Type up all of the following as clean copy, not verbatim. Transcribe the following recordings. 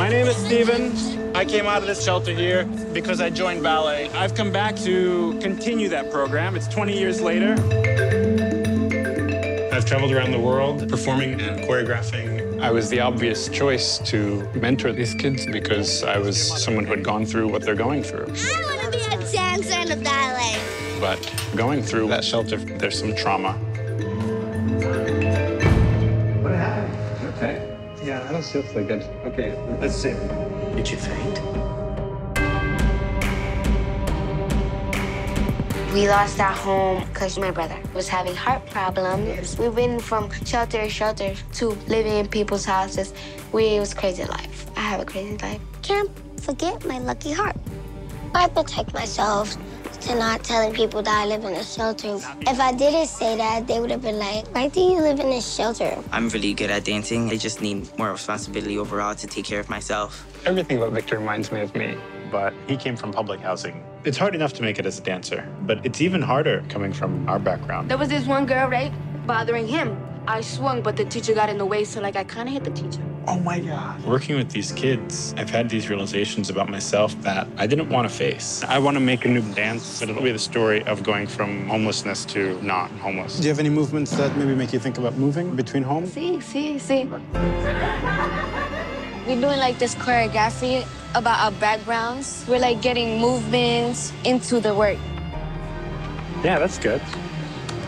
My name is Steven. I came out of this shelter here because I joined ballet. I've come back to continue that program. It's 20 years later. I've traveled around the world performing and choreographing. I was the obvious choice to mentor these kids because I was someone who had gone through what they're going through. I want to be a dancer and a ballet. But going through that shelter, there's some trauma. What happened? Okay. Yeah, I don't feel so good. Okay, let's see. Did you faint? We lost our home because my brother was having heart problems. We went from shelter to shelter to living in people's houses. It was a crazy life. I have a crazy life. Can't forget my lucky heart. I protect myself to not telling people that I live in a shelter. If I didn't say that, they would have been like, why do you live in a shelter? I'm really good at dancing. I just need more responsibility overall to take care of myself. Everything about Victor reminds me of me, but he came from public housing. It's hard enough to make it as a dancer, but it's even harder coming from our background. There was this one girl, right, bothering him. I swung, but the teacher got in the way, so, like, I kind of hit the teacher. Oh, my God. Working with these kids, I've had these realizations about myself that I didn't want to face. I want to make a new dance, but it'll be the story of going from homelessness to not homeless. Do you have any movements that maybe make you think about moving between home? See. We're doing, like, this choreography about our backgrounds. We're, like, getting movements into the work. Yeah, that's good.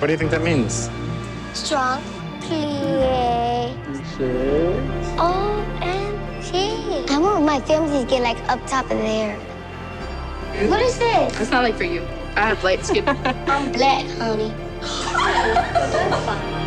What do you think that means? Strong. Clear. Sure. OMG. I want my family to get, like, up top in there. What is this? It's not like for you. I have light skin. I'm black, honey.